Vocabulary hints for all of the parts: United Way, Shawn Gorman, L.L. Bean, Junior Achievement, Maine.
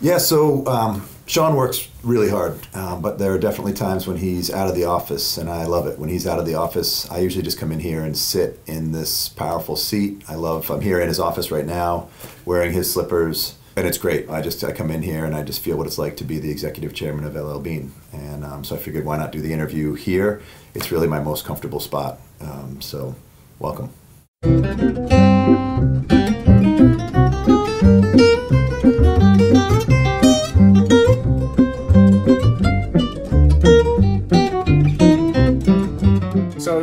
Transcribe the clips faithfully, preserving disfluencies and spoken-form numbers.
Yeah, so um, Sean works really hard, um, but there are definitely times when he's out of the office, and I love it. When he's out of the office, I usually just come in here and sit in this powerful seat. I love, I'm here in his office right now, wearing his slippers, and it's great. I just, I come in here and I just feel what it's like to be the executive chairman of L L Bean. And um, so I figured, why not do the interview here? It's really my most comfortable spot, um, so welcome.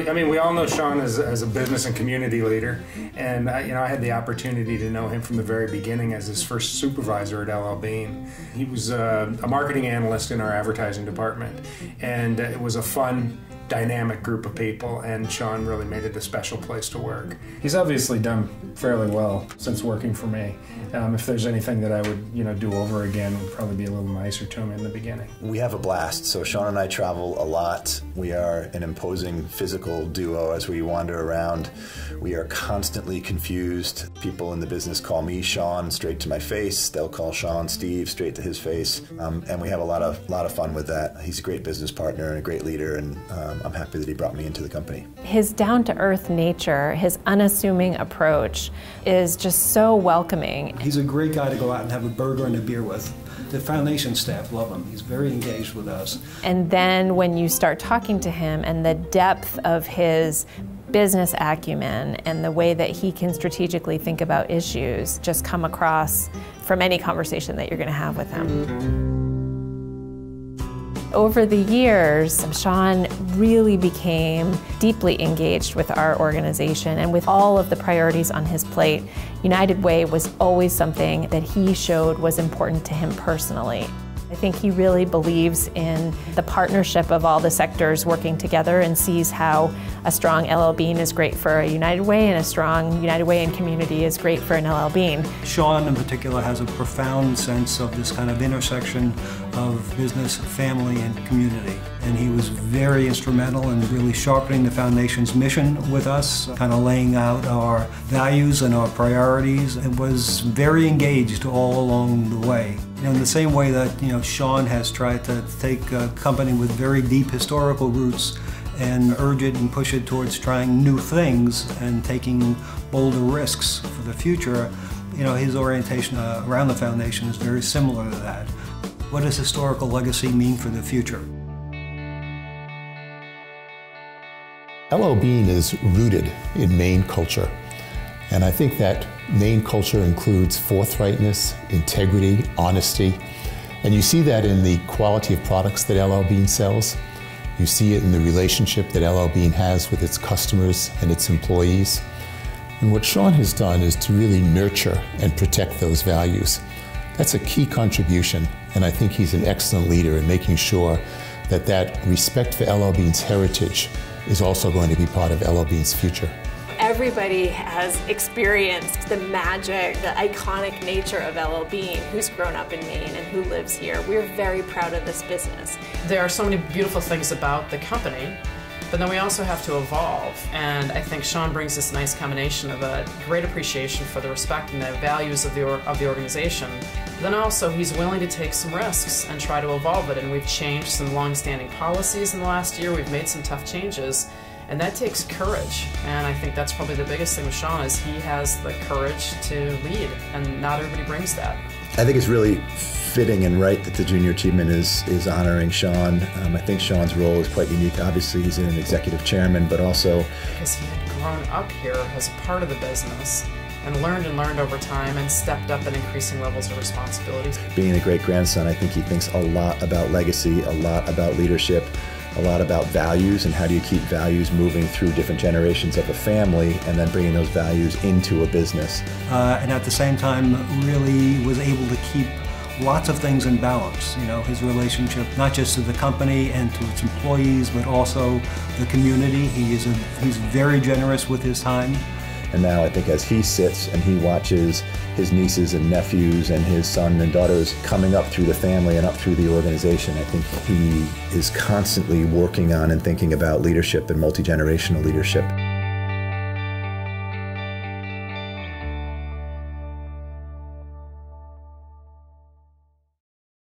I mean, we all know Sean as, as a business and community leader, and I, you know, I had the opportunity to know him from the very beginning as his first supervisor at L L Bean. He was uh, a marketing analyst in our advertising department, and it was a fun, dynamic group of people, and Sean really made it a special place to work. He's obviously done fairly well since working for me. Um, if there's anything that I would, you know, do over again, would probably be a little nicer to him in the beginning. We have a blast. So Sean and I travel a lot. We are an imposing physical duo as we wander around. We are constantly confused. People in the business call me Sean straight to my face. They'll call Sean Steve straight to his face. Um, and we have a lot of lot of fun with that. He's a great business partner and a great leader, and um, I'm happy that he brought me into the company. His down-to-earth nature, his unassuming approach is just so welcoming. He's a great guy to go out and have a burger and a beer with. The foundation staff love him. He's very engaged with us. And then when you start talking to him and the depth of his business acumen and the way that he can strategically think about issues just come across from any conversation that you're going to have with him. Over the years, Sean really became deeply engaged with our organization, and with all of the priorities on his plate, United Way was always something that he showed was important to him personally. I think he really believes in the partnership of all the sectors working together, and sees how a strong L L Bean is great for a United Way, and a strong United Way and community is great for an L L Bean. Sean in particular has a profound sense of this kind of intersection of business, family, and community. And he was very instrumental in really sharpening the foundation's mission with us, kind of laying out our values and our priorities, and was very engaged all along the way. You know, in the same way that, you know, Sean has tried to take a company with very deep historical roots and urge it and push it towards trying new things and taking bolder risks for the future, you know, his orientation uh, around the foundation is very similar to that. What does historical legacy mean for the future? L L Bean is rooted in Maine culture. And I think that Maine culture includes forthrightness, integrity, honesty. And you see that in the quality of products that L L Bean sells. You see it in the relationship that L L Bean has with its customers and its employees. And what Sean has done is to really nurture and protect those values. That's a key contribution, and I think he's an excellent leader in making sure that that respect for L L Bean's heritage is also going to be part of L L Bean's future. Everybody has experienced the magic, the iconic nature of L L Bean, who's grown up in Maine and who lives here. We're very proud of this business. There are so many beautiful things about the company, but then we also have to evolve, and I think Sean brings this nice combination of a great appreciation for the respect and the values of the, or of the organization. Then also he's willing to take some risks and try to evolve it, and we've changed some long-standing policies in the last year, we've made some tough changes, and that takes courage, and I think that's probably the biggest thing with Sean is he has the courage to lead, and not everybody brings that. I think it's really fitting and right that the Junior Achievement is, is honoring Sean. Um, I think Sean's role is quite unique. Obviously, he's an executive chairman, but also because he had grown up here as a part of the business and learned and learned over time and stepped up in increasing levels of responsibilities. Being a great-grandson, I think he thinks a lot about legacy, a lot about leadership, a lot about values, and how do you keep values moving through different generations of a family and then bringing those values into a business. Uh, and at the same time, really was able to keep lots of things in balance. You know, his relationship not just to the company and to its employees, but also the community. He is a, he's very generous with his time. And now I think as he sits and he watches his nieces and nephews and his son and daughters coming up through the family and up through the organization, I think he is constantly working on and thinking about leadership and multi-generational leadership.